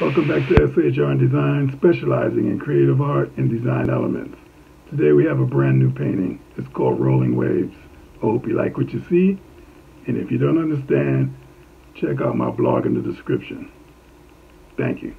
Welcome back to SH-Art&Design, specializing in creative art and design elements. Today we have a brand new painting. It's called Rolling Waves. I hope you like what you see, and if you don't understand, check out my blog in the description. Thank you.